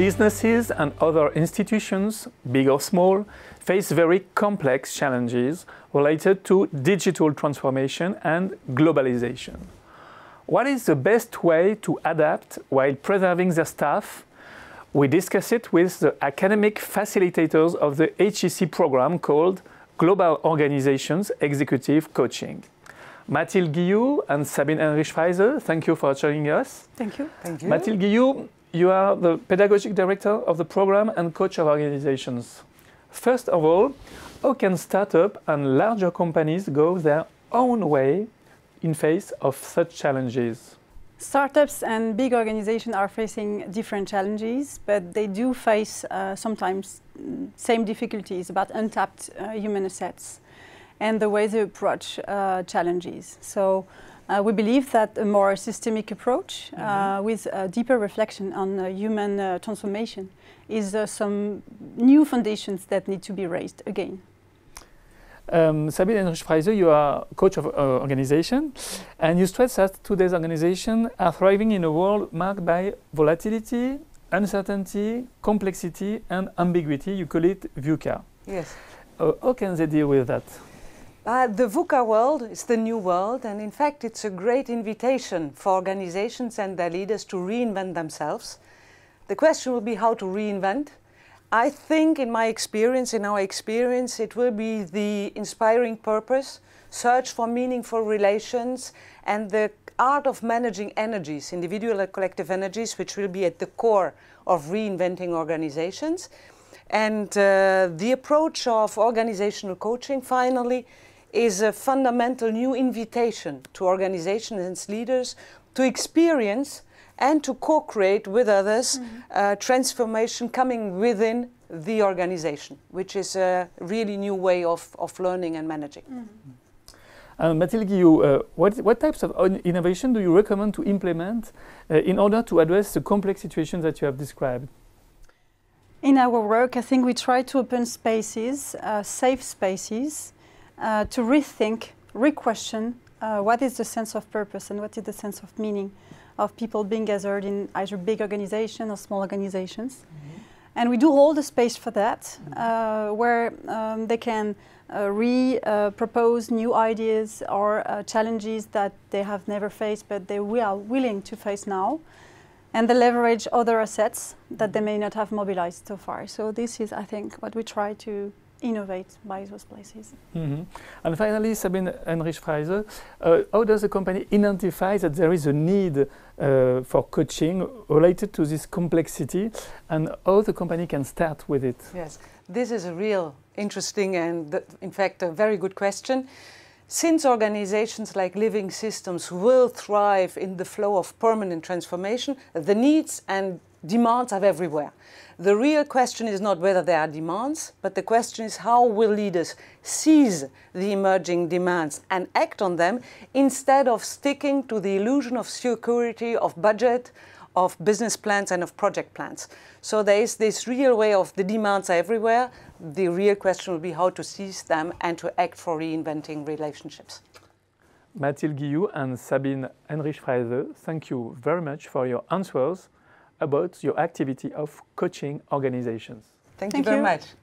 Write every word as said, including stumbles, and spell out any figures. businesses and other institutions, big or small, face very complex challenges related to digital transformation and globalization. What is the best way to adapt while preserving their staff? We discuss it with the academic facilitators of the H E C program called Global Organizations Executive Coaching. Mathilde Guillou and Sabine Henrichfreise, thank you for joining us. Thank you. Thank you. Mathilde Guillou, you are the pedagogic director of the program and coach of organizations. First of all, how can startup and larger companies go their own way in face of such challenges? Startups and big organizations are facing different challenges, but they do face uh, sometimes same difficulties about untapped uh, human assets and the way they approach uh, challenges. So uh, we believe that a more systemic approach mm-hmm. uh, with a deeper reflection on uh, human uh, transformation is uh, some new foundations that need to be raised again. Um, Sabine Henrichfreise, you are coach of uh, organization, and you stress that today's organizations are thriving in a world marked by volatility, uncertainty, complexity, and ambiguity. You call it VUCA. Yes. Uh, how can they deal with that? Uh, the VUCA world is the new world, and in fact, it's a great invitation for organizations and their leaders to reinvent themselves. The question will be how to reinvent. I think in my experience, in our experience, it will be the inspiring purpose, search for meaningful relations, and the art of managing energies, individual and collective energies, which will be at the core of reinventing organizations. And uh, the approach of organizational coaching, finally, is a fundamental new invitation to organizations and its leaders to experience and to co-create with others mm-hmm. uh, transformation coming within the organization, which is a really new way of, of learning and managing. Mm-hmm. uh, Mathilde Guillou, uh, what, what types of innovation do you recommend to implement uh, in order to address the complex situation that you have described? In our work, I think we try to open spaces, uh, safe spaces, uh, to rethink, re-question uh, what is the sense of purpose and what is the sense of meaning of people being gathered in either big organizations or small organizations. Mm-hmm. And we do hold a space for that, mm-hmm. uh, where um, they can uh, re-propose uh, new ideas or uh, challenges that they have never faced, but they will are willing to face now. And they leverage other assets that they may not have mobilized so far. So this is, I think, what we try to innovate by those places. Mm-hmm. And finally, Sabine Henrichfreise, uh, how does the company identify that there is a need uh, for coaching related to this complexity, and how the company can start with it? Yes, this is a real interesting and, in fact, a very good question. Since organizations like living systems will thrive in the flow of permanent transformation, the needs and demands are everywhere. The real question is not whether there are demands, but the question is how will leaders seize the emerging demands and act on them instead of sticking to the illusion of security, of budget, of business plans and of project plans. So there is this real way of the demands are everywhere. The real question will be how to seize them and to act for reinventing relationships. Mathilde Guillou and Sabine Henrichfreise, thank you very much for your answers about your activity of coaching organizations. Thank, thank you very you. much.